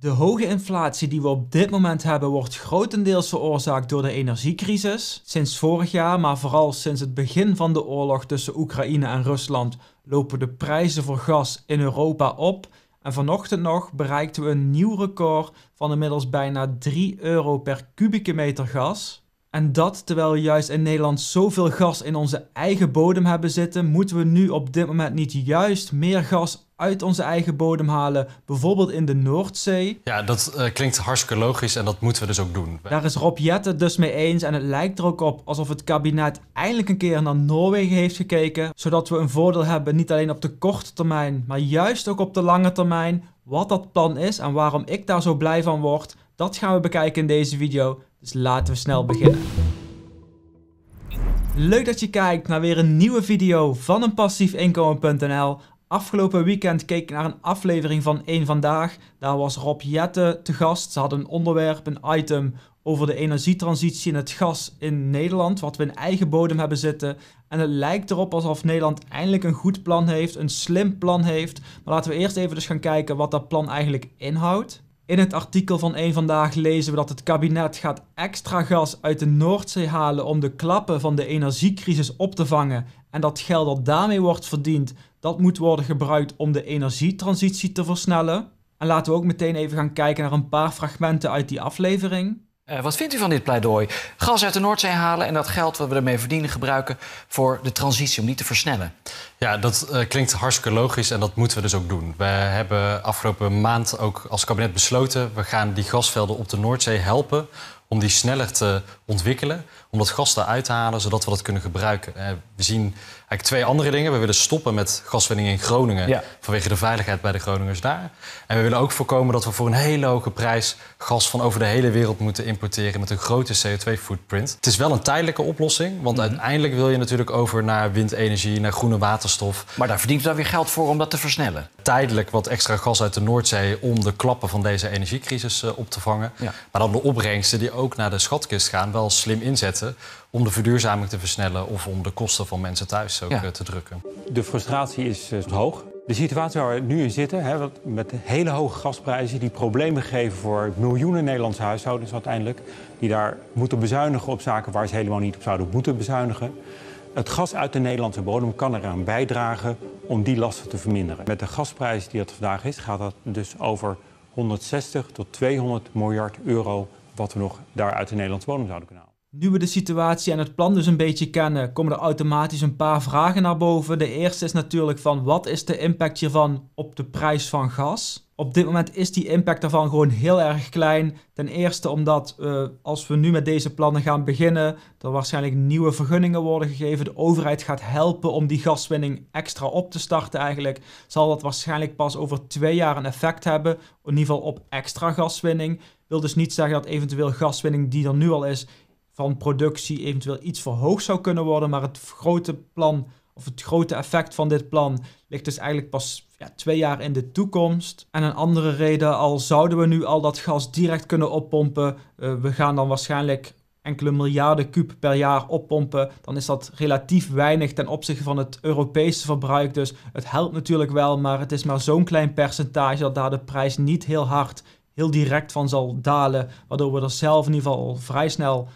De hoge inflatie die we op dit moment hebben wordt grotendeels veroorzaakt door de energiecrisis. Sinds vorig jaar, maar vooral sinds het begin van de oorlog tussen Oekraïne en Rusland, lopen de prijzen voor gas in Europa op. En vanochtend nog bereikten we een nieuw record van inmiddels bijna 3 euro per kubieke meter gas. En dat terwijl we juist in Nederland zoveel gas in onze eigen bodem hebben zitten, moeten we nu op dit moment niet juist meer gas uit onze eigen bodem halen, bijvoorbeeld in de Noordzee? Ja, dat klinkt hartstikke logisch en dat moeten we dus ook doen. Daar is Rob Jetten dus mee eens en het lijkt er ook op alsof het kabinet eindelijk een keer naar Noorwegen heeft gekeken, zodat we een voordeel hebben niet alleen op de korte termijn, maar juist ook op de lange termijn. Wat dat plan is en waarom ik daar zo blij van word, dat gaan we bekijken in deze video. Dus laten we snel beginnen. Leuk dat je kijkt naar weer een nieuwe video van eenpassiefinkomen.nl. Afgelopen weekend keek ik naar een aflevering van EenVandaag. Daar was Rob Jetten te gast. Ze hadden een onderwerp, een item over de energietransitie en het gas in Nederland, wat we in eigen bodem hebben zitten. En het lijkt erop alsof Nederland eindelijk een goed plan heeft, een slim plan heeft. Maar laten we eerst even dus gaan kijken wat dat plan eigenlijk inhoudt. In het artikel van EenVandaag lezen we dat het kabinet gaat extra gas uit de Noordzee halen om de klappen van de energiecrisis op te vangen. En dat geld dat daarmee wordt verdiend, dat moet worden gebruikt om de energietransitie te versnellen. En laten we ook meteen even gaan kijken naar een paar fragmenten uit die aflevering. Wat vindt u van dit pleidooi? Gas uit de Noordzee halen en dat geld wat we ermee verdienen gebruiken voor de transitie, om die te versnellen. Ja, dat klinkt hartstikke logisch en dat moeten we dus ook doen. We hebben afgelopen maand ook als kabinet besloten, we gaan die gasvelden op de Noordzee helpen om die sneller te ontwikkelen, om dat gas eruit te halen, zodat we dat kunnen gebruiken. We zien eigenlijk twee andere dingen. We willen stoppen met gaswinning in Groningen, ja, vanwege de veiligheid bij de Groningers daar. En we willen ook voorkomen dat we voor een hele hoge prijs gas van over de hele wereld moeten importeren met een grote CO2-footprint. Het is wel een tijdelijke oplossing, want uiteindelijk wil je natuurlijk over naar windenergie, naar groene waterstof. Maar daar verdient we dan weer geld voor om dat te versnellen. Tijdelijk wat extra gas uit de Noordzee om de klappen van deze energiecrisis op te vangen. Ja. Maar dan de opbrengsten die ook naar de schatkist gaan, wel slim inzetten om de verduurzaming te versnellen of om de kosten van mensen thuis ook te drukken. De frustratie is hoog. De situatie waar we nu in zitten, hè, met hele hoge gasprijzen die problemen geven voor miljoenen Nederlandse huishoudens uiteindelijk, die daar moeten bezuinigen op zaken waar ze helemaal niet op zouden moeten bezuinigen. Het gas uit de Nederlandse bodem kan eraan bijdragen om die lasten te verminderen. Met de gasprijs die dat vandaag is, gaat dat dus over 160 tot 200 miljard euro... wat we nog daar uit de Nederlandse bodem zouden kunnen halen. Nu we de situatie en het plan dus een beetje kennen, komen er automatisch een paar vragen naar boven. De eerste is natuurlijk van wat is de impact hiervan op de prijs van gas? Op dit moment is die impact daarvan gewoon heel erg klein. Ten eerste omdat als we nu met deze plannen gaan beginnen, er waarschijnlijk nieuwe vergunningen worden gegeven. De overheid gaat helpen om die gaswinning extra op te starten eigenlijk. Zal dat waarschijnlijk pas over 2 jaar een effect hebben, in ieder geval op extra gaswinning. Wil dus niet zeggen dat eventueel gaswinning die er nu al is van productie eventueel iets verhoogd zou kunnen worden. Maar het grote plan of het grote effect van dit plan ligt dus eigenlijk pas 2 jaar in de toekomst. En een andere reden, al zouden we nu al dat gas direct kunnen oppompen, we gaan dan waarschijnlijk enkele miljarden kuub per jaar oppompen, dan is dat relatief weinig ten opzichte van het Europese verbruik. Dus het helpt natuurlijk wel, maar het is maar zo'n klein percentage dat daar de prijs niet heel hard, heel direct van zal dalen, waardoor we er zelf in ieder geval vrij snel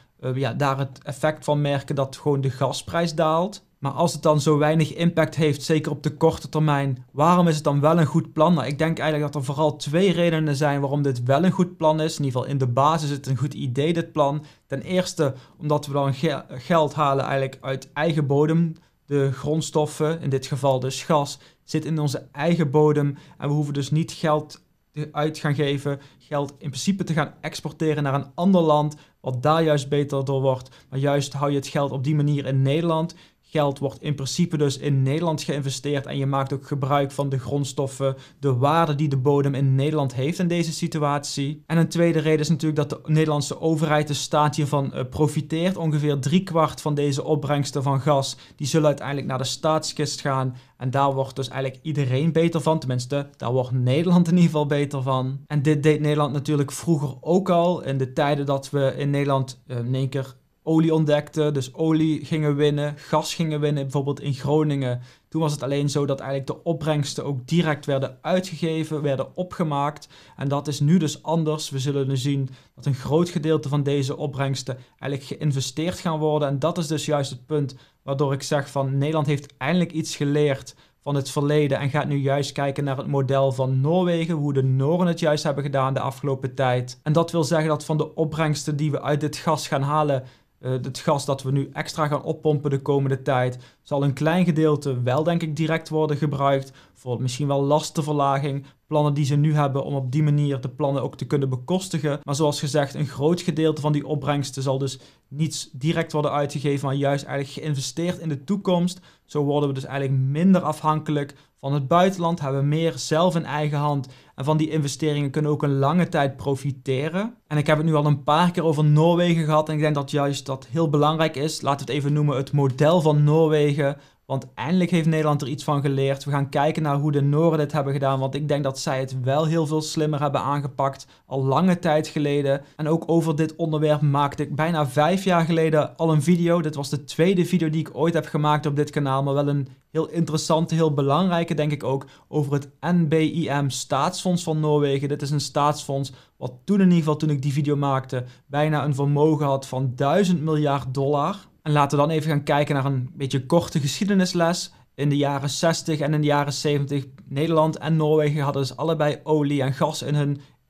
daar het effect van merken dat gewoon de gasprijs daalt. Maar als het dan zo weinig impact heeft, zeker op de korte termijn, waarom is het dan wel een goed plan? Nou, ik denk eigenlijk dat er vooral 2 redenen zijn waarom dit wel een goed plan is. In ieder geval in de basis is het een goed idee, dit plan. Ten eerste omdat we dan geld halen eigenlijk uit eigen bodem. De grondstoffen, in dit geval dus gas, zit in onze eigen bodem en we hoeven dus niet geld uit gaan geven, geld in principe te gaan exporteren naar een ander land, wat daar juist beter door wordt. Maar juist hou je het geld op die manier in Nederland. Geld wordt in principe dus in Nederland geïnvesteerd en je maakt ook gebruik van de grondstoffen, de waarde die de bodem in Nederland heeft in deze situatie. En een tweede reden is natuurlijk dat de Nederlandse overheid, de staat hiervan profiteert. Ongeveer 3/4 van deze opbrengsten van gas, die zullen uiteindelijk naar de staatskist gaan. En daar wordt dus eigenlijk iedereen beter van. Tenminste, daar wordt Nederland in ieder geval beter van. En dit deed Nederland natuurlijk vroeger ook al. In de tijden dat we in Nederland in één keer olie ontdekten. Dus olie gingen winnen, gas gingen winnen, bijvoorbeeld in Groningen. Toen was het alleen zo dat eigenlijk de opbrengsten ook direct werden uitgegeven, werden opgemaakt. En dat is nu dus anders. We zullen nu zien dat een groot gedeelte van deze opbrengsten eigenlijk geïnvesteerd gaan worden. En dat is dus juist het punt waardoor ik zeg van Nederland heeft eindelijk iets geleerd van het verleden en gaat nu juist kijken naar het model van Noorwegen, hoe de Nooren het juist hebben gedaan de afgelopen tijd. En dat wil zeggen dat van de opbrengsten die we uit dit gas gaan halen, het gas dat we nu extra gaan oppompen de komende tijd, zal een klein gedeelte wel denk ik direct worden gebruikt voor misschien wel lastenverlaging, plannen die ze nu hebben om op die manier de plannen ook te kunnen bekostigen. Maar zoals gezegd, een groot gedeelte van die opbrengsten zal dus niet direct worden uitgegeven, maar juist eigenlijk geïnvesteerd in de toekomst. Zo worden we dus eigenlijk minder afhankelijk van het buitenland, hebben we meer zelf in eigen hand. En van die investeringen kunnen we ook een lange tijd profiteren. En ik heb het nu al een paar keer over Noorwegen gehad en ik denk dat juist dat heel belangrijk is. Laten we het even noemen het model van Noorwegen. Want eindelijk heeft Nederland er iets van geleerd. We gaan kijken naar hoe de Nooren dit hebben gedaan. Want ik denk dat zij het wel heel veel slimmer hebben aangepakt. Al lange tijd geleden. En ook over dit onderwerp maakte ik bijna 5 jaar geleden al een video. Dit was de tweede video die ik ooit heb gemaakt op dit kanaal. Maar wel een heel interessante, heel belangrijke denk ik ook. Over het NBIM staatsfonds van Noorwegen. Dit is een staatsfonds wat toen in ieder geval toen ik die video maakte bijna een vermogen had van $1000 miljard. En laten we dan even gaan kijken naar een beetje korte geschiedenisles. In de jaren 60 en in de jaren 70, Nederland en Noorwegen hadden dus allebei olie en gas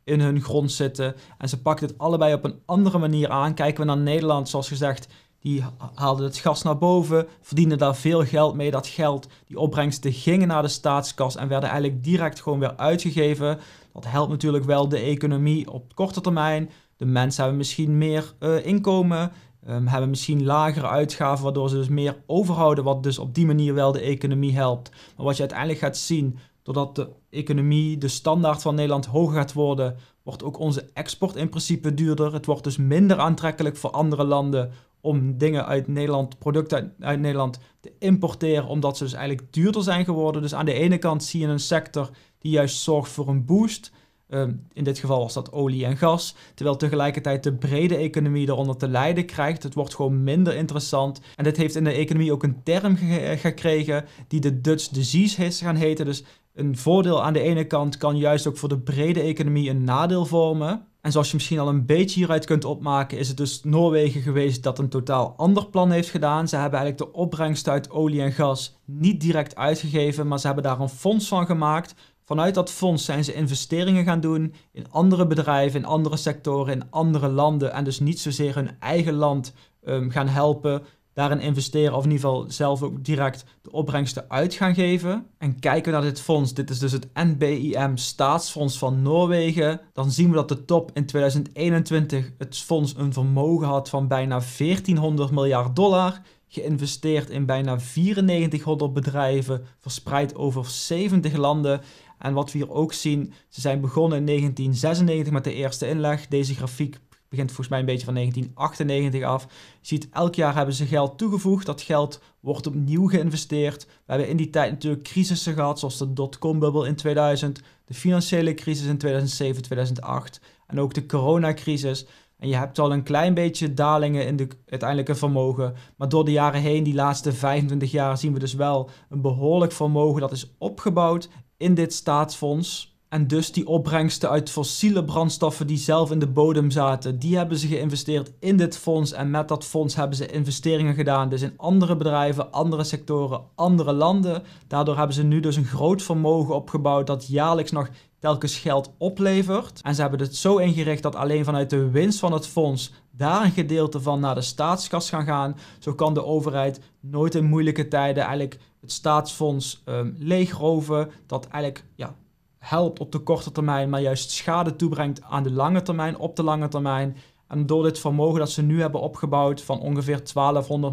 in hun grond zitten. En ze pakten het allebei op een andere manier aan. Kijken we naar Nederland, zoals gezegd, die haalden het gas naar boven, verdienden daar veel geld mee. Dat geld, die opbrengsten gingen naar de staatskas en werden eigenlijk direct gewoon weer uitgegeven. Dat helpt natuurlijk wel de economie op korte termijn. De mensen hebben misschien meer inkomen. Hebben misschien lagere uitgaven, waardoor ze dus meer overhouden, wat dus op die manier wel de economie helpt. Maar wat je uiteindelijk gaat zien, doordat de economie, de standaard van Nederland hoger gaat worden, wordt ook onze export in principe duurder. Het wordt dus minder aantrekkelijk voor andere landen om dingen uit Nederland, producten uit Nederland te importeren, omdat ze dus eigenlijk duurder zijn geworden. Dus aan de ene kant zie je een sector die juist zorgt voor een boost. In dit geval was dat olie en gas, terwijl tegelijkertijd de brede economie eronder te lijden krijgt. Het wordt gewoon minder interessant. En dit heeft in de economie ook een term gekregen die de Dutch disease is gaan heten. Dus een voordeel aan de ene kant kan juist ook voor de brede economie een nadeel vormen. En zoals je misschien al een beetje hieruit kunt opmaken, is het dus Noorwegen geweest dat een totaal ander plan heeft gedaan. Ze hebben eigenlijk de opbrengst uit olie en gas niet direct uitgegeven, maar ze hebben daar een fonds van gemaakt. Vanuit dat fonds zijn ze investeringen gaan doen in andere bedrijven, in andere sectoren, in andere landen. En dus niet zozeer hun eigen land gaan helpen, daarin investeren of in ieder geval zelf ook direct de opbrengsten uit gaan geven. En kijken we naar dit fonds, dit is dus het NBIM staatsfonds van Noorwegen. Dan zien we dat de top in 2021 het fonds een vermogen had van bijna $1400 miljard. Geïnvesteerd in bijna 9400 bedrijven, verspreid over 70 landen. En wat we hier ook zien, ze zijn begonnen in 1996 met de eerste inleg. Deze grafiek begint volgens mij een beetje van 1998 af. Je ziet, elk jaar hebben ze geld toegevoegd. Dat geld wordt opnieuw geïnvesteerd. We hebben in die tijd natuurlijk crisissen gehad, zoals de dotcom-bubbel in 2000, de financiële crisis in 2007, 2008 en ook de coronacrisis. En je hebt al een klein beetje dalingen in de uiteindelijke vermogen. Maar door de jaren heen, die laatste 25 jaar, zien we dus wel een behoorlijk vermogen dat is opgebouwd in dit staatsfonds. En dus die opbrengsten uit fossiele brandstoffen die zelf in de bodem zaten, die hebben ze geïnvesteerd in dit fonds. En met dat fonds hebben ze investeringen gedaan. Dus in andere bedrijven, andere sectoren, andere landen. Daardoor hebben ze nu dus een groot vermogen opgebouwd dat jaarlijks nog telkens geld oplevert. En ze hebben het zo ingericht dat alleen vanuit de winst van het fonds daar een gedeelte van naar de staatskas gaan gaan. Zo kan de overheid nooit in moeilijke tijden eigenlijk het staatsfonds leegroven. Dat eigenlijk helpt op de korte termijn, maar juist schade toebrengt aan de lange termijn, op de lange termijn. En door dit vermogen dat ze nu hebben opgebouwd van ongeveer $1200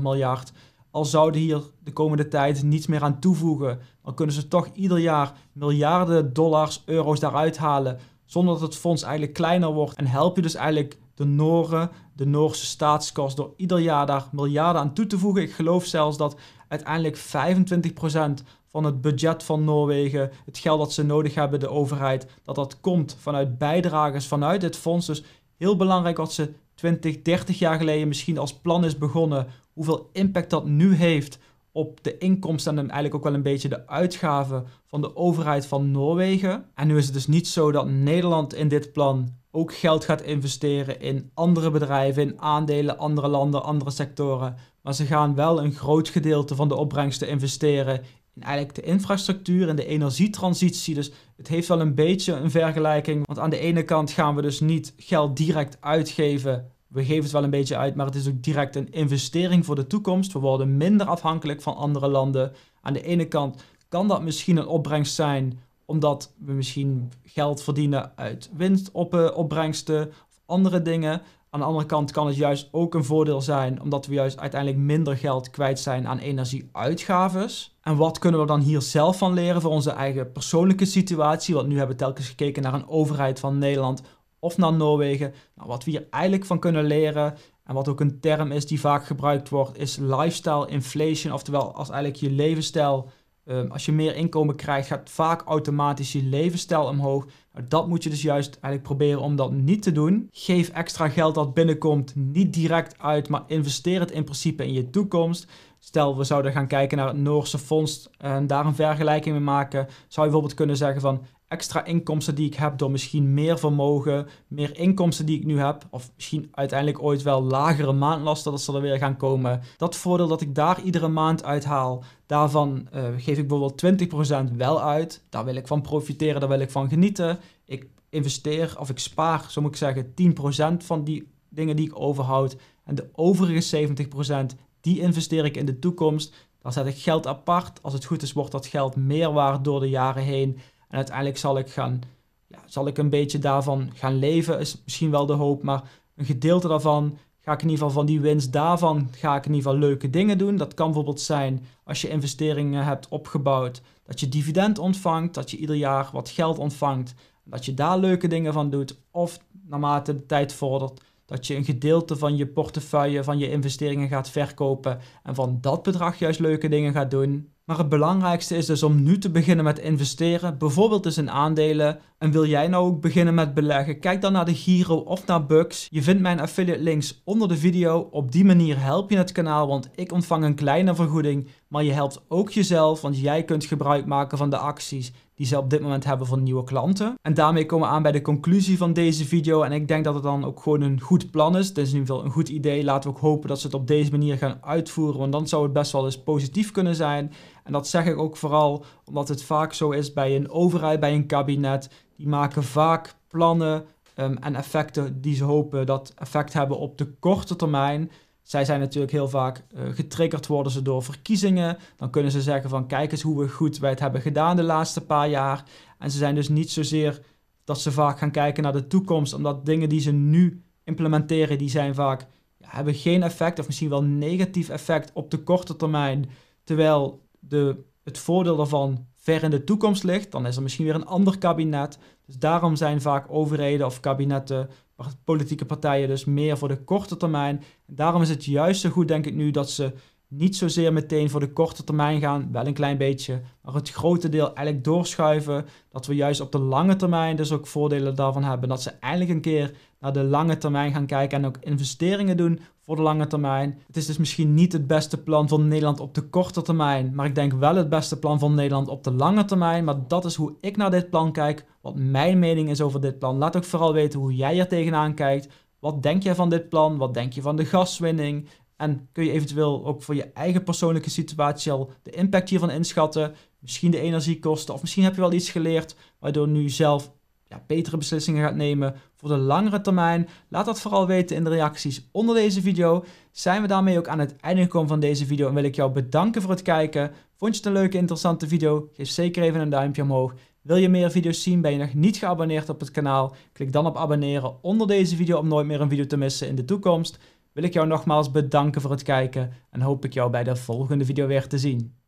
miljard... al zouden hier de komende tijd niets meer aan toevoegen, dan kunnen ze toch ieder jaar miljarden dollars, euro's daaruit halen, zonder dat het fonds eigenlijk kleiner wordt. En help je dus eigenlijk de Nooren, de Noorse staatskas, door ieder jaar daar miljarden aan toe te voegen. Ik geloof zelfs dat uiteindelijk 25% van het budget van Noorwegen, het geld dat ze nodig hebben, de overheid, dat komt vanuit bijdragers vanuit dit fonds. Dus Heel belangrijk wat ze 20, 30 jaar geleden misschien als plan is begonnen. Hoeveel impact dat nu heeft op de inkomsten en eigenlijk ook wel een beetje de uitgaven van de overheid van Noorwegen. En nu is het dus niet zo dat Nederland in dit plan ook geld gaat investeren in andere bedrijven, in aandelen, andere landen, andere sectoren. Maar ze gaan wel een groot gedeelte van de opbrengsten investeren in eigenlijk de infrastructuur en de energietransitie. Dus het heeft wel een beetje een vergelijking. Want aan de ene kant gaan we dus niet geld direct uitgeven. We geven het wel een beetje uit, maar het is ook direct een investering voor de toekomst. We worden minder afhankelijk van andere landen. Aan de ene kant kan dat misschien een opbrengst zijn, omdat we misschien geld verdienen uit winstopbrengsten of andere dingen. Aan de andere kant kan het juist ook een voordeel zijn, omdat we juist uiteindelijk minder geld kwijt zijn aan energieuitgaves. En wat kunnen we dan hier zelf van leren voor onze eigen persoonlijke situatie? Want nu hebben we telkens gekeken naar een overheid van Nederland of naar Noorwegen. Nou, wat we hier eigenlijk van kunnen leren, en wat ook een term is die vaak gebruikt wordt, is lifestyle inflation. Oftewel, als eigenlijk je levensstijl, als je meer inkomen krijgt, gaat vaak automatisch je levensstijl omhoog. Nou, dat moet je dus juist eigenlijk proberen om dat niet te doen. Geef extra geld dat binnenkomt niet direct uit, maar investeer het in principe in je toekomst. Stel, we zouden gaan kijken naar het Noorse fonds en daar een vergelijking mee maken. Zou je bijvoorbeeld kunnen zeggen van: extra inkomsten die ik heb door misschien meer vermogen, meer inkomsten die ik nu heb, of misschien uiteindelijk ooit wel lagere maandlasten, dat ze er weer gaan komen. Dat voordeel dat ik daar iedere maand uithaal, daarvan geef ik bijvoorbeeld 20% wel uit. Daar wil ik van profiteren, daar wil ik van genieten. Ik investeer, of ik spaar, zo moet ik zeggen, 10% van die dingen die ik overhoud. En de overige 70%, die investeer ik in de toekomst. Dan zet ik geld apart. Als het goed is, wordt dat geld meer waard door de jaren heen. En uiteindelijk zal ik een beetje daarvan gaan leven, is misschien wel de hoop. Maar een gedeelte daarvan ga ik in ieder geval, van die winst daarvan, ga ik in ieder geval leuke dingen doen. Dat kan bijvoorbeeld zijn, als je investeringen hebt opgebouwd, dat je dividend ontvangt, dat je ieder jaar wat geld ontvangt, dat je daar leuke dingen van doet. Of naarmate de tijd vordert, dat je een gedeelte van je portefeuille, van je investeringen gaat verkopen en van dat bedrag juist leuke dingen gaat doen. Maar het belangrijkste is dus om nu te beginnen met investeren, bijvoorbeeld dus in aandelen. En wil jij nou ook beginnen met beleggen? Kijk dan naar de Giro of naar Bux. Je vindt mijn affiliate links onder de video. Op die manier help je het kanaal, want ik ontvang een kleine vergoeding. Maar je helpt ook jezelf, want jij kunt gebruik maken van de acties die ze op dit moment hebben voor nieuwe klanten. En daarmee komen we aan bij de conclusie van deze video. En ik denk dat het dan ook gewoon een goed plan is. Het is in ieder geval een goed idee. Laten we ook hopen dat ze het op deze manier gaan uitvoeren, want dan zou het best wel eens positief kunnen zijn. En dat zeg ik ook vooral omdat het vaak zo is bij een overheid, bij een kabinet. Die maken vaak plannen en effecten die ze hopen dat effect hebben op de korte termijn. Zij zijn natuurlijk heel vaak getriggerd worden ze door verkiezingen. Dan kunnen ze zeggen van: kijk eens hoe goed wij het hebben gedaan de laatste paar jaar. En ze zijn dus niet zozeer dat ze vaak gaan kijken naar de toekomst. Omdat dingen die ze nu implementeren, die zijn vaak, ja, hebben geen effect of misschien wel negatief effect op de korte termijn. Terwijl het voordeel daarvan ver in de toekomst ligt. Dan is er misschien weer een ander kabinet. Dus daarom zijn vaak overheden of kabinetten, politieke partijen dus meer voor de korte termijn. En daarom is het juist zo goed, denk ik nu, dat ze niet zozeer meteen voor de korte termijn gaan, wel een klein beetje, maar het grote deel eigenlijk doorschuiven, dat we juist op de lange termijn dus ook voordelen daarvan hebben, dat ze eindelijk een keer naar de lange termijn gaan kijken en ook investeringen doen voor de lange termijn. Het is dus misschien niet het beste plan van Nederland op de korte termijn, maar ik denk wel het beste plan van Nederland op de lange termijn. Maar dat is hoe ik naar dit plan kijk, wat mijn mening is over dit plan. Laat ook vooral weten hoe jij er tegenaan kijkt. Wat denk jij van dit plan? Wat denk je van de gaswinning? En kun je eventueel ook voor je eigen persoonlijke situatie al de impact hiervan inschatten? Misschien de energiekosten, of misschien heb je wel iets geleerd waardoor nu zelf, ja, betere beslissingen gaat nemen voor de langere termijn. Laat dat vooral weten in de reacties onder deze video. Zijn we daarmee ook aan het einde gekomen van deze video en wil ik jou bedanken voor het kijken. Vond je het een leuke, interessante video? Geef zeker even een duimpje omhoog. Wil je meer video's zien? Ben je nog niet geabonneerd op het kanaal? Klik dan op abonneren onder deze video om nooit meer een video te missen in de toekomst. Wil ik jou nogmaals bedanken voor het kijken en hoop ik jou bij de volgende video weer te zien.